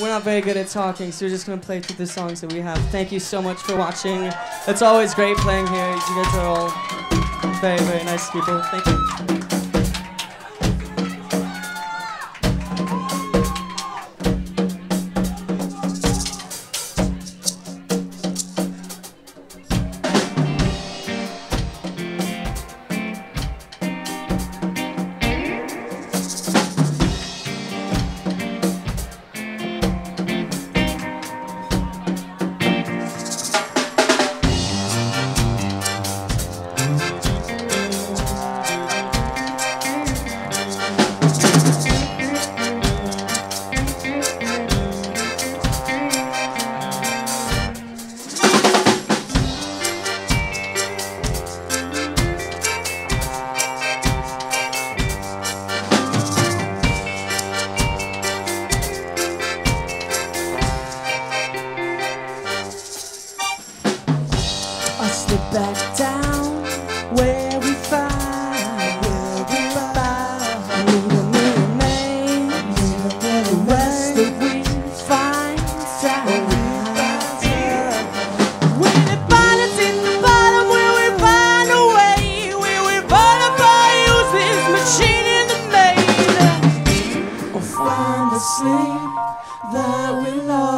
We're not very good at talking, so we're just going to play through the songs that we have. Thank you so much for watching. It's always great playing here. You guys are all very, very nice people. Thank you. Back down where we find, we remain the rest that we find out. When the bottle's in the bottom, will we find a way? Will we find a way to use this machine in the maze? Or find the sleep that we love?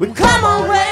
We'd come away.